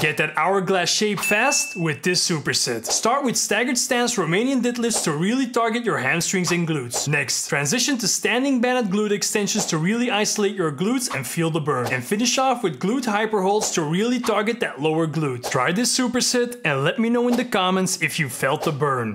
Get that hourglass shape fast with this super sit. Start with staggered stance Romanian deadlifts to really target your hamstrings and glutes. Next, transition to standing banded glute extensions to really isolate your glutes and feel the burn. And finish off with glute hyper holds to really target that lower glute. Try this super sit and let me know in the comments if you felt the burn.